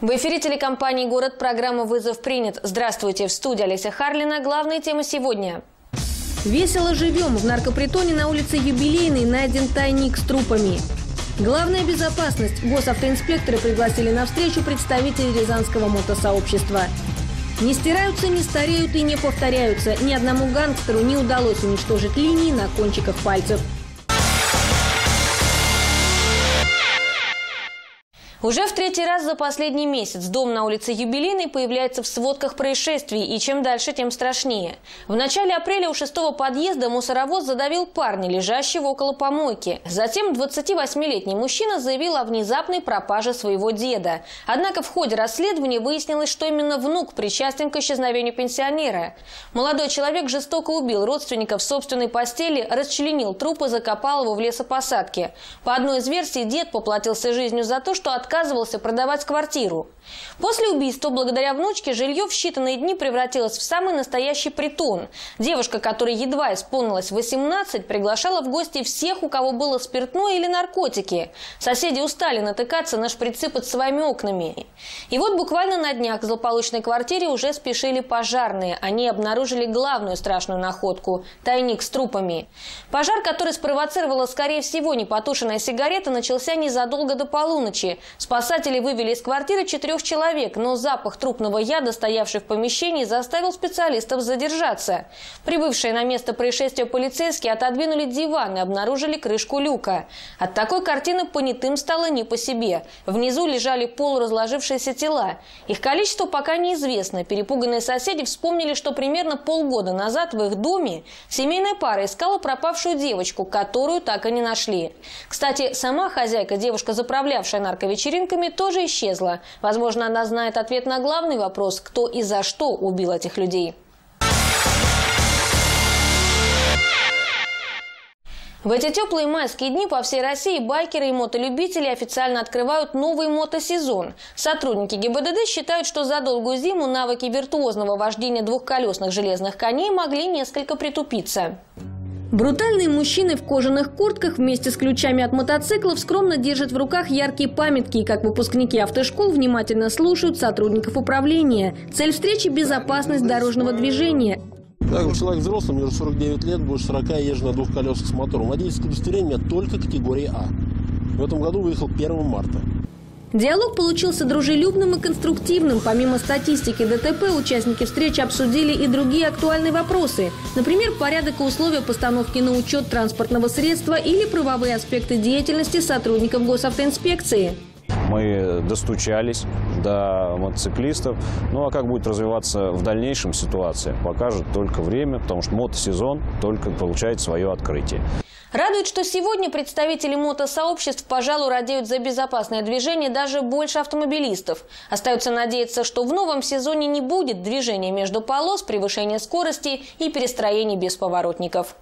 В эфире телекомпании «Город» программа «Вызов принят». Здравствуйте. В студии Олеся Харлина. Главная тема сегодня. Весело живем. В наркопритоне на улице Юбилейной найден тайник с трупами. Главная безопасность. Госавтоинспекторы пригласили на встречу представителей Рязанского мотосообщества. Не стираются, не стареют и не повторяются. Ни одному гангстеру не удалось уничтожить линии на кончиках пальцев. Уже в третий раз за последний месяц дом на улице Юбилейной появляется в сводках происшествий, и чем дальше, тем страшнее. В начале апреля у 6-го подъезда мусоровоз задавил парня, лежащего около помойки. Затем 28-летний мужчина заявил о внезапной пропаже своего деда. Однако в ходе расследования выяснилось, что именно внук причастен к исчезновению пенсионера. Молодой человек жестоко убил родственника в собственной постели, расчленил труп и закопал его в лесопосадке. По одной из версий, дед поплатился жизнью за то, что отказывался продавать квартиру. После убийства, благодаря внучке, жилье в считанные дни превратилось в самый настоящий притон. Девушка, которой едва исполнилось 18, приглашала в гости всех, у кого было спиртное или наркотики. Соседи устали натыкаться на шприцы под своими окнами. И вот буквально на днях к злополучной квартире уже спешили пожарные. Они обнаружили главную страшную находку – тайник с трупами. Пожар, который спровоцировала, скорее всего, непотушенная сигарета, начался незадолго до полуночи. Спасатели вывели из квартиры 4 человек, но запах трупного яда, стоявший в помещении, заставил специалистов задержаться. Прибывшие на место происшествия полицейские отодвинули диван и обнаружили крышку люка. От такой картины понятым стало не по себе. Внизу лежали полуразложившиеся тела. Их количество пока неизвестно. Перепуганные соседи вспомнили, что примерно полгода назад в их доме семейная пара искала пропавшую девочку, которую так и не нашли. Кстати, сама хозяйка, девушка, заправлявшая нарковечеринками, тоже исчезла. Возможно, она знает ответ на главный вопрос, кто и за что убил этих людей. В эти теплые майские дни по всей России байкеры и мотолюбители официально открывают новый мотосезон. Сотрудники ГИБДД считают, что за долгую зиму навыки виртуозного вождения двухколесных железных коней могли несколько притупиться. Брутальные мужчины в кожаных куртках вместе с ключами от мотоциклов скромно держат в руках яркие памятки и, как выпускники автошкол, внимательно слушают сотрудников управления. Цель встречи – безопасность дорожного движения. Так, человек взрослый, мне 49 лет, больше 40, езжу на двух колесах с мотором. Водительское удостоверение у меня только категории А. В этом году выехал 1 марта. Диалог получился дружелюбным и конструктивным. Помимо статистики ДТП, участники встречи обсудили и другие актуальные вопросы. Например, порядок и условия постановки на учет транспортного средства или правовые аспекты деятельности сотрудников госавтоинспекции. Мы достучались до мотоциклистов. Ну а как будет развиваться в дальнейшем ситуация, покажет только время, потому что мотосезон только получает свое открытие. Радует, что сегодня представители мотосообществ, пожалуй, радеют за безопасное движение даже больше автомобилистов. Остается надеяться, что в новом сезоне не будет движения между полос, превышения скорости и перестроений без поворотников.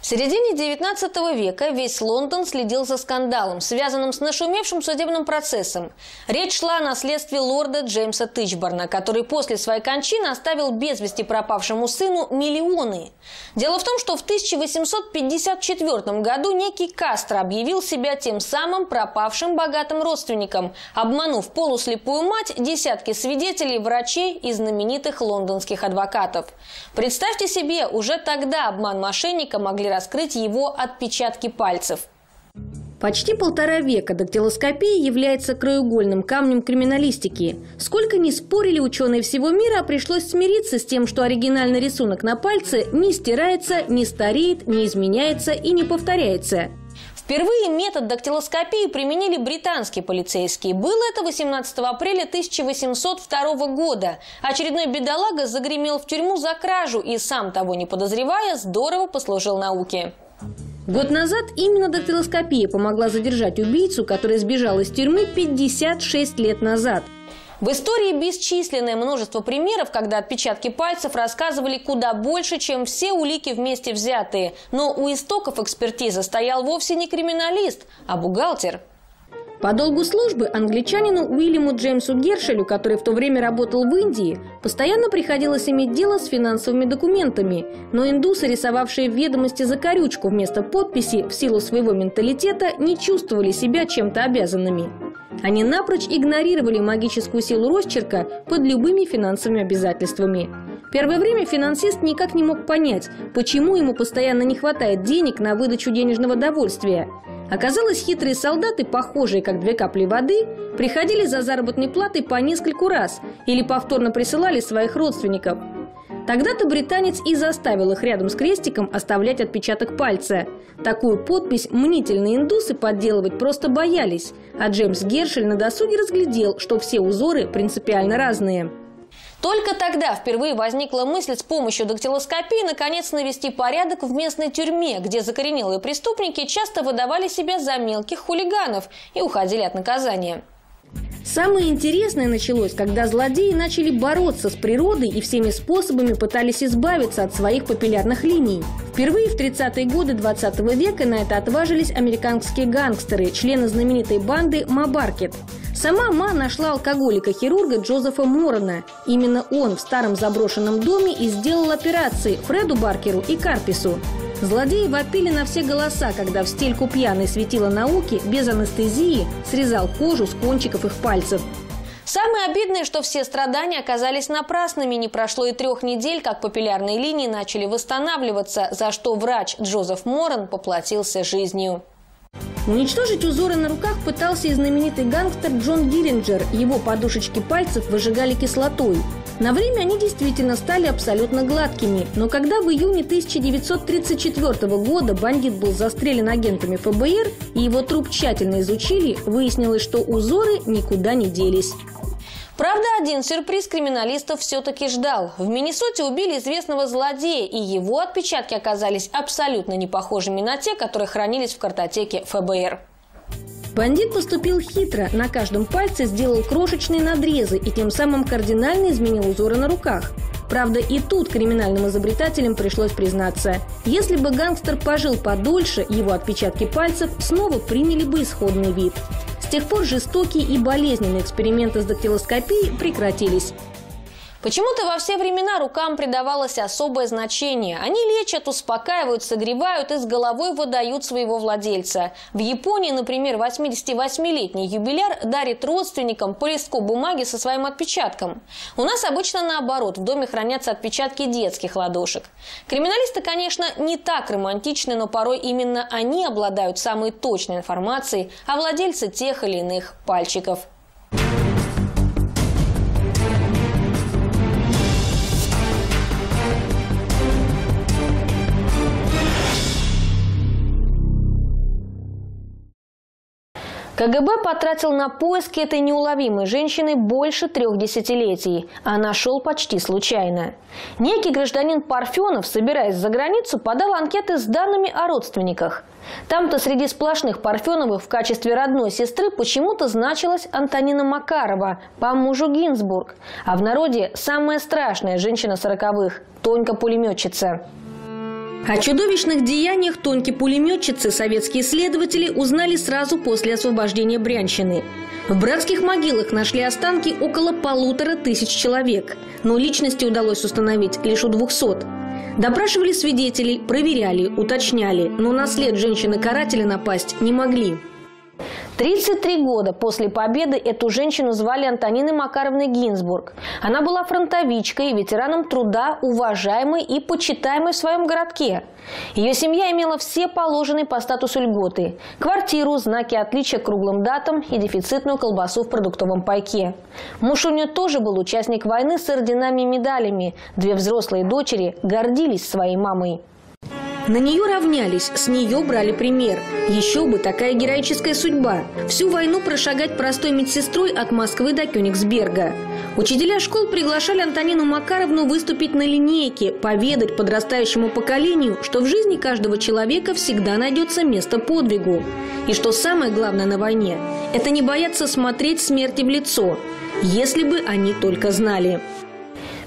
В середине 19 века весь Лондон следил за скандалом, связанным с нашумевшим судебным процессом. Речь шла о наследстве лорда Джеймса Тичборна, который после своей кончины оставил без вести пропавшему сыну миллионы. Дело в том, что в 1854 году некий Кастро объявил себя тем самым пропавшим богатым родственником, обманув полуслепую мать, десятки свидетелей, врачей и знаменитых лондонских адвокатов. Представьте себе, уже тогда обман мошенника могли раскрыть его отпечатки пальцев. Почти 1,5 века дактилоскопия является краеугольным камнем криминалистики. Сколько ни спорили ученые всего мира, а пришлось смириться с тем, что оригинальный рисунок на пальце не стирается, не стареет, не изменяется и не повторяется. Впервые метод дактилоскопии применили британские полицейские. Было это 18 апреля 1802 года. Очередной бедолага загремел в тюрьму за кражу и, сам того не подозревая, здорово послужил науке. Год назад именно дактилоскопия помогла задержать убийцу, который сбежал из тюрьмы 56 лет назад. В истории бесчисленное множество примеров, когда отпечатки пальцев рассказывали куда больше, чем все улики вместе взятые. Но у истоков экспертизы стоял вовсе не криминалист, а бухгалтер. По долгу службы англичанину Уильяму Джеймсу Гершелю, который в то время работал в Индии, постоянно приходилось иметь дело с финансовыми документами. Но индусы, рисовавшие ведомости за корючку вместо подписи, в силу своего менталитета не чувствовали себя чем-то обязанными. Они напрочь игнорировали магическую силу росчерка под любыми финансовыми обязательствами. Первое время финансист никак не мог понять, почему ему постоянно не хватает денег на выдачу денежного довольствия. Оказалось, хитрые солдаты, похожие как две капли воды, приходили за заработной платой по нескольку раз или повторно присылали своих родственников. Тогда-то британец и заставил их рядом с крестиком оставлять отпечаток пальца. Такую подпись мнительные индусы подделывать просто боялись, а Джеймс Гершель на досуге разглядел, что все узоры принципиально разные. Только тогда впервые возникла мысль с помощью дактилоскопии наконец навести порядок в местной тюрьме, где закоренелые преступники часто выдавали себя за мелких хулиганов и уходили от наказания. Самое интересное началось, когда злодеи начали бороться с природой и всеми способами пытались избавиться от своих папиллярных линий. Впервые в 30-е годы 20 века на это отважились американские гангстеры, члены знаменитой банды «Ма Баркет». Сама Ма нашла алкоголика-хирурга Джозефа Морана. Именно он в старом заброшенном доме и сделал операции Фреду Баркеру и Карпису. Злодеи вопили на все голоса, когда в стельку пьяный светило науки без анестезии срезал кожу с кончиков их пальцев. Самое обидное, что все страдания оказались напрасными. Не прошло и 3 недель, как папиллярные линии начали восстанавливаться, за что врач Джозеф Моран поплатился жизнью. Уничтожить узоры на руках пытался и знаменитый гангстер Джон Диллинджер. Его подушечки пальцев выжигали кислотой. На время они действительно стали абсолютно гладкими, но когда в июне 1934 года бандит был застрелен агентами ФБР и его труп тщательно изучили, выяснилось, что узоры никуда не делись. Правда, один сюрприз криминалистов все-таки ждал. В Миннесоте убили известного злодея, и его отпечатки оказались абсолютно не похожими на те, которые хранились в картотеке ФБР. Бандит поступил хитро, на каждом пальце сделал крошечные надрезы и тем самым кардинально изменил узоры на руках. Правда, и тут криминальным изобретателям пришлось признаться. Если бы гангстер пожил подольше, его отпечатки пальцев снова приняли бы исходный вид. С тех пор жестокие и болезненные эксперименты с дактилоскопией прекратились. Почему-то во все времена рукам придавалось особое значение. Они лечат, успокаивают, согревают и с головой выдают своего владельца. В Японии, например, 88-летний юбиляр дарит родственникам по листку бумаги со своим отпечатком. У нас обычно наоборот, в доме хранятся отпечатки детских ладошек. Криминалисты, конечно, не так романтичны, но порой именно они обладают самой точной информацией о владельце тех или иных пальчиков. КГБ потратил на поиски этой неуловимой женщины больше 3 десятилетий, а нашел почти случайно. Некий гражданин Парфенов, собираясь за границу, подал анкеты с данными о родственниках. Там-то среди сплошных Парфеновых в качестве родной сестры почему-то значилась Антонина Макарова по мужу Гинзбург, а в народе самая страшная женщина 40-х – Тонька-пулеметчица. О чудовищных деяниях Тоньки-пулеметчицы советские следователи узнали сразу после освобождения Брянщины. В братских могилах нашли останки около 1500 человек, но личности удалось установить лишь у 200. Допрашивали свидетелей, проверяли, уточняли, но на след женщины-карателя напасть не могли. 33 года после победы эту женщину звали Антониной Макаровной Гинзбург. Она была фронтовичкой, ветераном труда, уважаемой и почитаемой в своем городке. Ее семья имела все положенные по статусу льготы – квартиру, знаки отличия круглым датам и дефицитную колбасу в продуктовом пайке. Муж у нее тоже был участник войны с орденами и медалями. 2 взрослые дочери гордились своей мамой. На нее равнялись, с нее брали пример. Еще бы, такая героическая судьба. Всю войну прошагать простой медсестрой от Москвы до Кёнигсберга. Учителя школ приглашали Антонину Макаровну выступить на линейке, поведать подрастающему поколению, что в жизни каждого человека всегда найдется место подвигу. И что самое главное на войне – это не бояться смотреть смерти в лицо, если бы они только знали.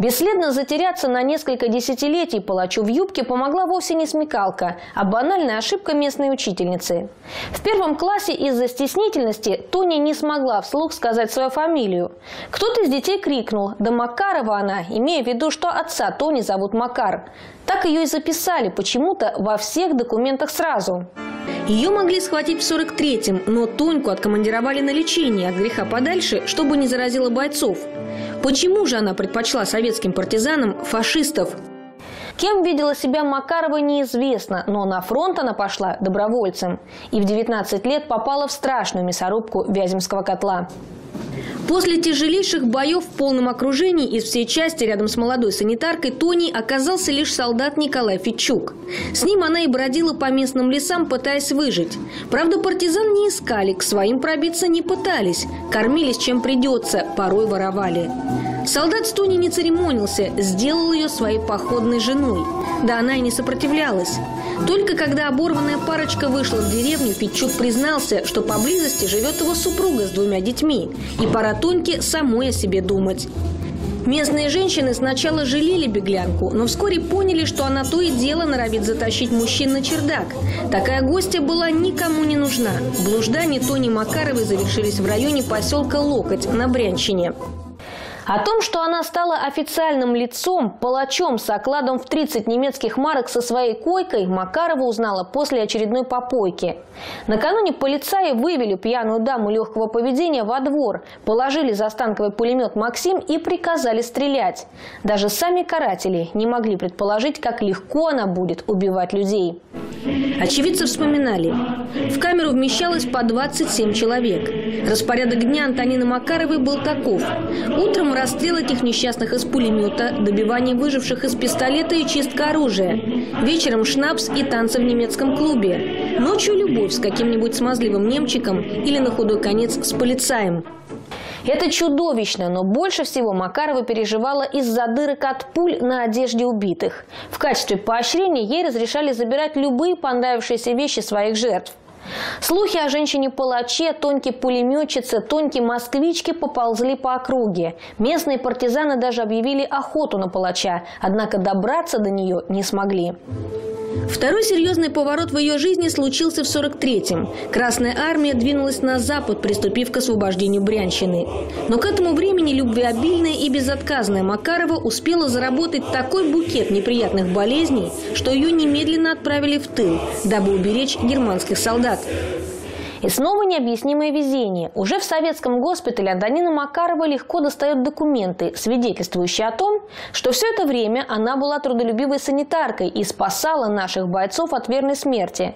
Бесследно затеряться на несколько десятилетий палачу в юбке помогла вовсе не смекалка, а банальная ошибка местной учительницы. В первом классе из-за стеснительности Тоня не смогла вслух сказать свою фамилию. Кто-то из детей крикнул: «Да Макарова она», имея в виду, что отца Тони зовут Макар. Так ее и записали почему-то во всех документах сразу. Ее могли схватить в 43-м, но Тоньку откомандировали на лечение от греха подальше, чтобы не заразила бойцов. Почему же она предпочла советским партизанам фашистов? Кем видела себя Макарова, неизвестно, но на фронт она пошла добровольцем. И в 19 лет попала в страшную мясорубку Вяземского котла. После тяжелейших боев в полном окружении из всей части рядом с молодой санитаркой Тони оказался лишь солдат Николай Фичук. С ним она и бродила по местным лесам, пытаясь выжить. Правда, партизан не искали, к своим пробиться не пытались. Кормились чем придется, порой воровали. Солдат с Тони не церемонился, сделал ее своей походной женой. Да она и не сопротивлялась. Только когда оборванная парочка вышла в деревню, Фичук признался, что поблизости живет его супруга с двумя детьми. И пора Тоньке самой о себе думать. Местные женщины сначала жалели беглянку, но вскоре поняли, что она то и дело норовит затащить мужчин на чердак. Такая гостья была никому не нужна. Блуждания Тони Макаровой завершились в районе поселка Локоть на Брянщине. О том, что она стала официальным лицом, палачом с окладом в 30 немецких марок со своей койкой, Макарова узнала после очередной попойки. Накануне полицаи вывели пьяную даму легкого поведения во двор, положили за станковый пулемет «Максим» и приказали стрелять. Даже сами каратели не могли предположить, как легко она будет убивать людей. Очевидцы вспоминали. В камеру вмещалось по 27 человек. Распорядок дня Антонины Макаровой был таков. Утром расстрелы этих несчастных из пулемета, добивание выживших из пистолета и чистка оружия. Вечером шнапс и танцы в немецком клубе. Ночью любовь с каким-нибудь смазливым немчиком или на худой конец с полицаем. Это чудовищно, но больше всего Макарова переживала из-за дырок от пуль на одежде убитых. В качестве поощрения ей разрешали забирать любые понравившиеся вещи своих жертв. Слухи о женщине-палаче, Тоньке-пулеметчице, Тоньке-москвичке поползли по округе. Местные партизаны даже объявили охоту на палача, однако добраться до нее не смогли. Второй серьезный поворот в ее жизни случился в 43-м. Красная армия двинулась на запад, приступив к освобождению Брянщины. Но к этому времени любвеобильная и безотказная Макарова успела заработать такой букет неприятных болезней, что ее немедленно отправили в тыл, дабы уберечь германских солдат. И снова необъяснимое везение. Уже в советском госпитале Антонина Макарова легко достает документы, свидетельствующие о том, что все это время она была трудолюбивой санитаркой и спасала наших бойцов от верной смерти.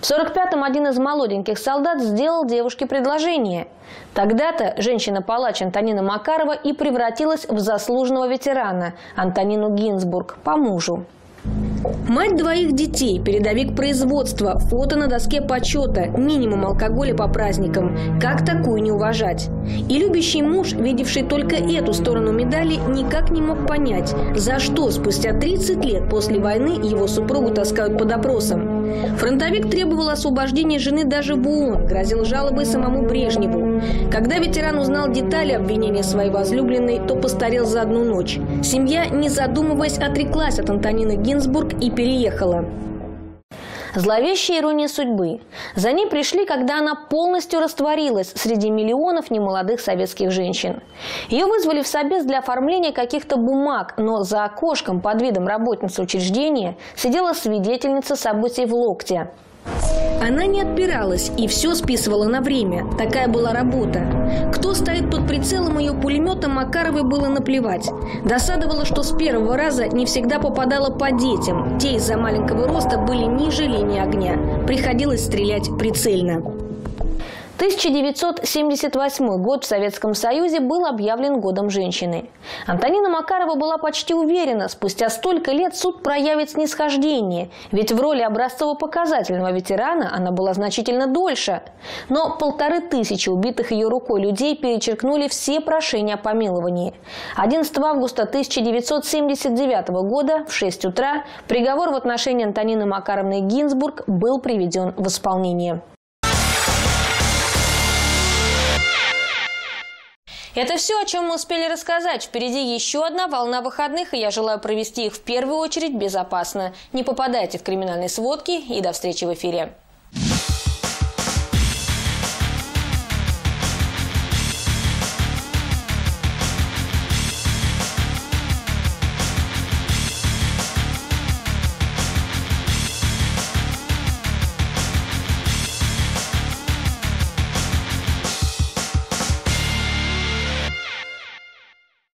В 45-м один из молоденьких солдат сделал девушке предложение. Тогда-то женщина-палач Антонина Макарова и превратилась в заслуженного ветерана Антонину Гинзбург по мужу. Мать двоих детей, передовик производства, фото на доске почета, минимум алкоголя по праздникам. Как такую не уважать? И любящий муж, видевший только эту сторону медали, никак не мог понять, за что спустя 30 лет после войны его супругу таскают под опросом. Фронтовик требовал освобождения жены даже в ООН, грозил жалобой самому Брежневу. Когда ветеран узнал детали обвинения своей возлюбленной, то постарел за одну ночь. Семья, не задумываясь, отреклась от Антонины Гинзбург и переехала. Зловещая ирония судьбы. За ней пришли, когда она полностью растворилась среди миллионов немолодых советских женщин. Ее вызвали в собес для оформления каких-то бумаг, но за окошком под видом работницы учреждения сидела свидетельница событий в Локте. Она не отпиралась и все списывала на время. Такая была работа. Кто стоит под прицелом ее пулемета, Макаровой было наплевать. Досадовало, что с первого раза не всегда попадала по детям. Те из-за маленького роста были ниже линии огня. Приходилось стрелять прицельно. 1978 год в Советском Союзе был объявлен годом женщины. Антонина Макарова была почти уверена, спустя столько лет суд проявит снисхождение, ведь в роли образцово-показательного ветерана она была значительно дольше. Но 1500 убитых ее рукой людей перечеркнули все прошения о помиловании. 11 августа 1979 года в 6 утра приговор в отношении Антонины Макаровны Гинзбург был приведен в исполнение. Это все, о чем мы успели рассказать. Впереди еще одна волна выходных, и я желаю провести их в первую очередь безопасно. Не попадайте в криминальные сводки, и до встречи в эфире.